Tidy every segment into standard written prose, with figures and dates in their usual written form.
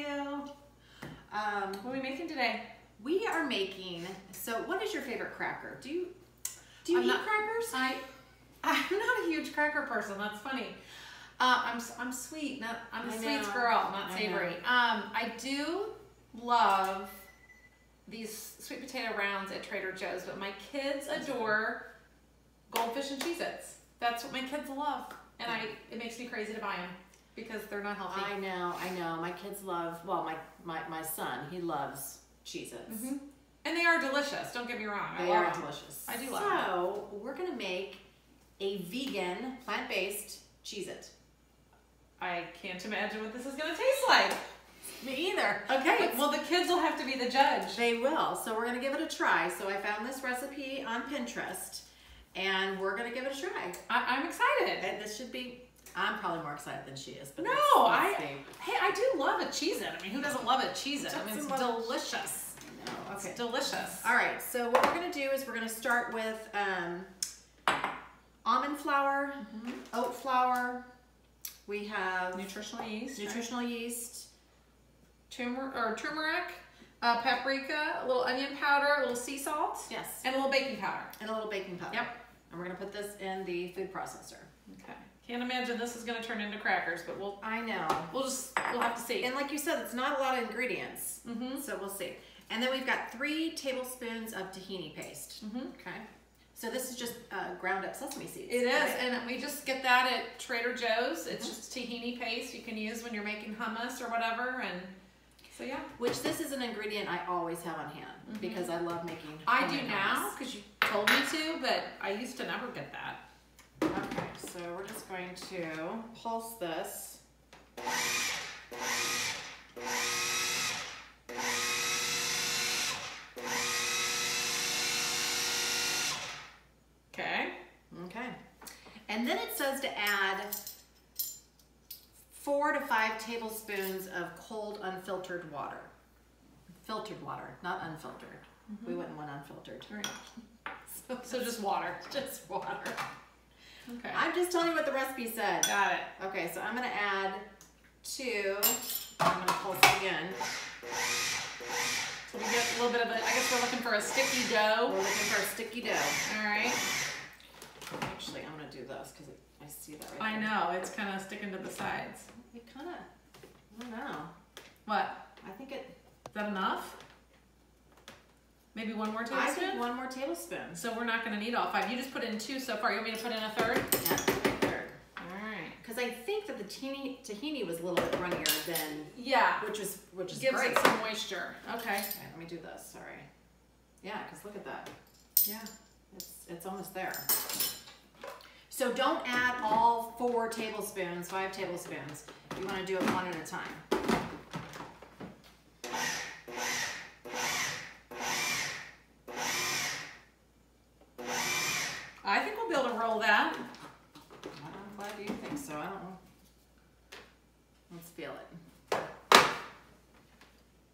you. What are we making today? We are making, so what is your favorite cracker? Do you eat crackers? I'm not a huge cracker person, that's funny. I'm sweet, I'm a sweets girl, not savory. I do love these sweet potato rounds at Trader Joe's, but my kids adore Goldfish and Cheez-Its. That's what my kids love, and it makes me crazy to buy them because they're not healthy. I know. My kids love, well, my son, he loves Cheez-Its. Mm-hmm. And they are delicious, don't get me wrong. They are delicious. I do love them. So, we're gonna make a vegan, plant-based Cheez-It. I can't imagine what this is gonna taste like. Me either. Okay, well, the kids will have to be the judge. They will, so we're gonna give it a try. So I found this recipe on Pinterest, and we're gonna give it a try. I'm excited. And this should be, I'm probably more excited than she is. But no, hey, I do love a Cheez-It. I mean, who doesn't love a Cheez-It? I mean, it's delicious. No, okay. It's delicious. All right, so what we're gonna do is we're gonna start with almond flour, oat flour. We have nutritional yeast. Turmeric, paprika, a little onion powder, a little sea salt. Yes. And a little baking powder. Yep. And we're gonna put this in the food processor. Okay. Can't imagine this is gonna turn into crackers, but we'll. I know. We'll have to see. And like you said, it's not a lot of ingredients. Mm-hmm. So we'll see. And then we've got 3 tablespoons of tahini paste. Mm-hmm. Okay. So this is just ground up sesame seeds. It is, right? And we just get that at Trader Joe's. It's just tahini paste you can use when you're making hummus or whatever, and so yeah. Which this is an ingredient I always have on hand because I love making. I do now because you told me to, but I used to never get that. Okay, so we're just going to pulse this. Okay, and then it says to add 4 to 5 tablespoons of cold unfiltered water. Filtered water, not unfiltered. We wouldn't want unfiltered. Right. So just water. Just water. Okay. I'm just telling you what the recipe said. Got it. Okay, so I'm gonna add 2. I'm gonna pulse it again. So we get a little bit of a, I guess we're looking for a sticky dough. We're looking for a sticky dough. All right. Actually, I'm going to do this because I see that right there. I know. It's kind of sticking to the sides. It kind of, I don't know. What? I think it... Is that enough? Maybe 1 more tablespoon? I think 1 more tablespoon. So we're not going to need all 5. You just put in 2 so far. You want me to put in a 3rd? Yeah, 1/3. All right. Because I think that the tahini was a little bit runnier than... Yeah. Which is gives great. Gives it some moisture. Okay. All right, let me do this. Sorry. Yeah, because look at that. Yeah. It's almost there. So don't add all 5 tablespoons. You want to do it 1 at a time. I think we'll be able to roll that. I'm glad you think so. I don't know. Let's feel it.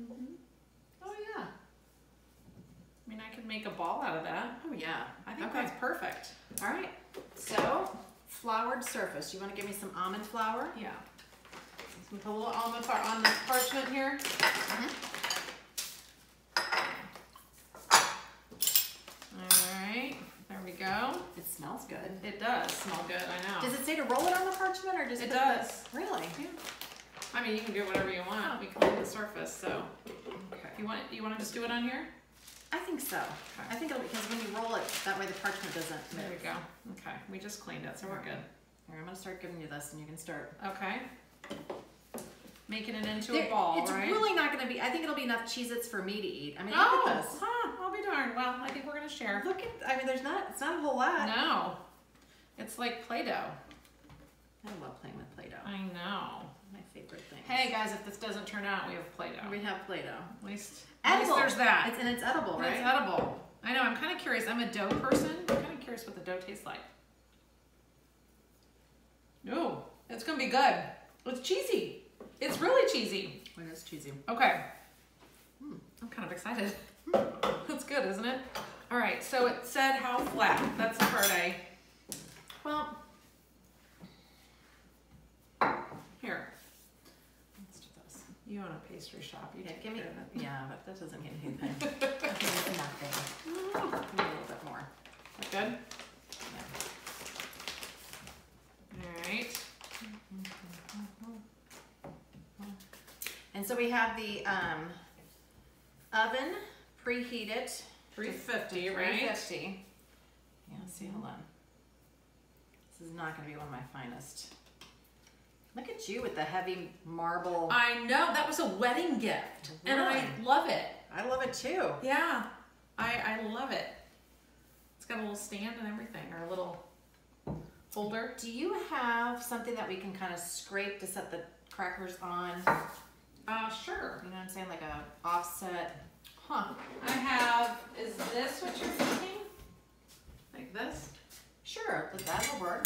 Mm-hmm. Oh, yeah. I mean, I could make a ball out of that. Oh, yeah. I think that's perfect. All right. So, floured surface. You want to give me some almond flour? Yeah. Let's put a little almond flour on this parchment here. All right. There we go. It smells good. It does smell good. I know. Does it say to roll it on the parchment or just it does? Really? Yeah. I mean, you can do whatever you want. We clean the surface, so. Okay. You want to just do it on here? I think so. Okay. I think it'll, because when you roll it, that way the parchment doesn't move. There we go. Okay, we just cleaned it, so we're good. Here, I'm gonna start giving you this, and you can start. Okay. Making it into a ball, right? It's really not gonna be. I think it'll be enough Cheez-Its for me to eat. I mean, look at this. Huh? I'll be darned. Well, I think we're gonna share. Look at. I mean, there's not. It's not a whole lot. No. It's like Play-Doh. I love playing with Play-Doh. I know. My favorite thing. Hey guys, if this doesn't turn out, we have Play-Doh. We have Play-Doh. At least there's that. It's edible, right? It's edible. I know. I'm kind of curious. I'm a dough person. I'm kind of curious what the dough tastes like. No, it's gonna be good. It's cheesy. It's really cheesy. It is cheesy. Okay. I'm kind of excited. That's good, isn't it? All right. So it said how flat. That's the part I. Well. Here. Let's do this. You own a pastry shop. You take care of it. Yeah, but that doesn't get anything. Okay, nothing. Give me a little bit more. That good? Yeah. All right. And so we have the oven preheated. 350, right? 350. Yeah, let's see, hold on. This is not going to be one of my finest. Look at you with the heavy marble. I know, that was a wedding gift. Really? And I love it. I love it too. Yeah, I love it. It's got a little stand and everything, or a little holder. Do you have something that we can kind of scrape to set the crackers on? Sure. You know what I'm saying, like an offset. Huh. I have, is this what you're thinking? Like this? Sure, that'll work.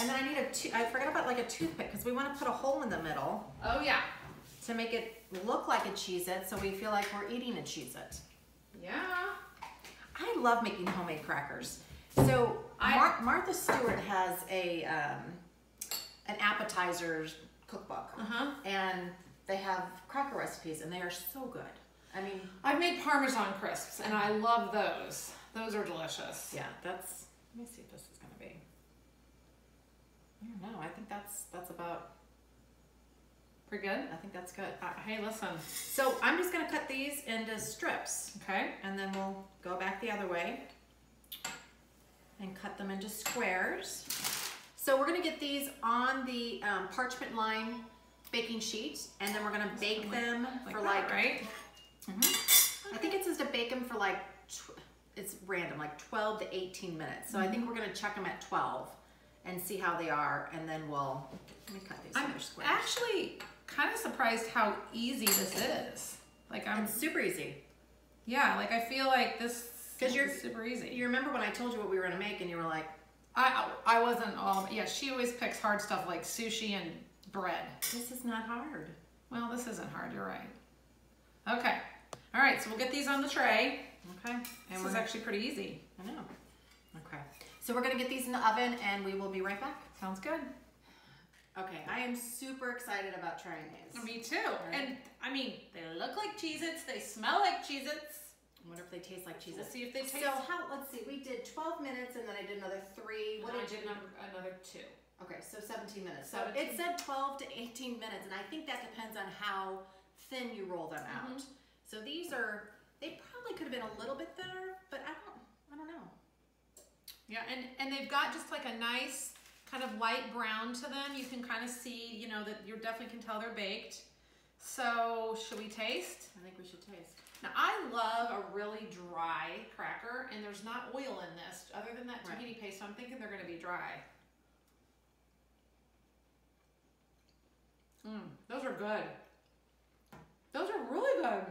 And then I need I forgot about like a toothpick because we want to put a hole in the middle. Oh yeah. To make it look like a Cheez-It so we feel like we're eating a Cheez-It. Yeah. I love making homemade crackers. So Martha Stewart has a an appetizers cookbook. Uh-huh. And they have cracker recipes and they are so good. I mean, I've made Parmesan crisps and I love those. Those are delicious. Yeah, that's, let me see if this is gonna be. I don't know. I think that's about pretty good. I think that's good. Hey, listen. So I'm just gonna cut these into strips. Okay. And then we'll go back the other way and cut them into squares. So we're gonna get these on the parchment lined baking sheet, and then we're gonna bake them for like, right? Mm-hmm. I think it says to bake them for like, it's random, like 12 to 18 minutes. So mm-hmm. I think we're gonna check them at 12 and see how they are, and then we'll, let me cut these other squares. I'm actually kind of surprised how easy this is. Like it's super easy. Yeah, like I feel like this is super easy. You remember when I told you what we were gonna make and you were like, I wasn't all, yeah, she always picks hard stuff like sushi and bread. This is not hard. Well, this isn't hard, you're right. Okay, all right, so we'll get these on the tray. Okay. And this is actually pretty easy. I know. Okay. So we're gonna get these in the oven and we will be right back. Sounds good. Okay, I am super excited about trying these. Me too. Right. And I mean, they look like Cheez-Its, they smell like Cheez-Its. I wonder if they taste like Cheez-Its. Let's see if they taste. So how, let's see, we did 12 minutes and then I did another 3. What did you do? Another 2. Okay, so 17 minutes. So 17. It said 12 to 18 minutes and I think that depends on how thin you roll them out. Mm-hmm. So these are, they probably could have been a little bit thinner, but I don't know. Yeah, and they've got just like a nice kind of light brown to them. You can kind of see, you know, that you definitely can tell they're baked. So should we taste? I think we should taste. Now I love a really dry cracker, and there's not oil in this other than that tahini paste. So I'm thinking they're going to be dry. Those are good. Those are really good.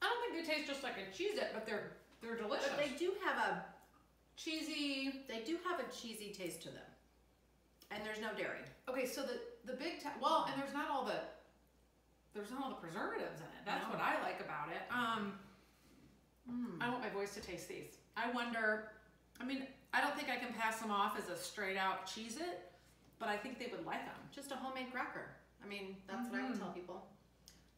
I don't think they taste just like a Cheez-It, but they're delicious. But they do have a cheesy. They do have a cheesy taste to them, and there's no dairy. Okay, so the big well, and there's not all the preservatives in it. That's what I like about it. I want my boys to taste these. I wonder. I mean, I don't think I can pass them off as a straight out Cheez-It, but I think they would like them. Just a homemade cracker. I mean, that's what I would tell people.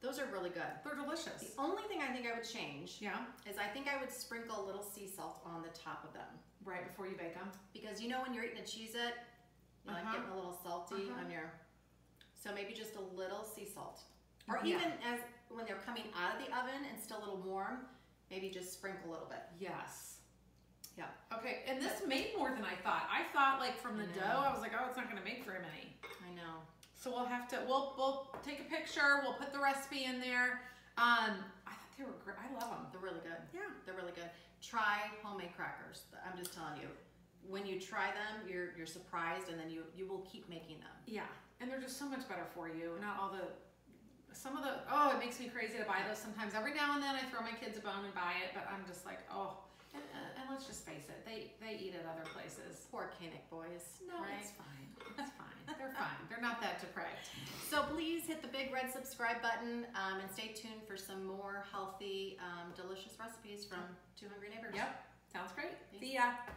Those are really good. They're delicious. The only thing I think I would change is I think I would sprinkle a little sea salt on the top of them. Right before you bake them? Because you know when you're eating a Cheez-It, you like getting a little salty on your... So maybe just a little sea salt. Or even as when they're coming out of the oven and still a little warm, maybe just sprinkle a little bit. Yes. Yeah. Okay, and this made more than I thought. I thought like from the dough, I was like, oh, it's not going to make very many. I know. So we'll have to, we'll take a picture, we'll put the recipe in there. I thought they were great. I love them. They're really good. Yeah. They're really good. Try homemade crackers. I'm just telling you, when you try them, you're surprised, and then you will keep making them. Yeah. And they're just so much better for you. Not all the, some of the, oh, it makes me crazy to buy those sometimes. Every now and then I throw my kids a bone and buy it, but I'm just like, oh. And let's just face it, they eat at other places. Poor Canic boys. No, right? It's fine. It's fine. They're fine. They're not that deprived. So please hit the big red subscribe button and stay tuned for some more healthy, delicious recipes from Two Hungry Neighbors. Yep. Sounds great. Thanks. See ya.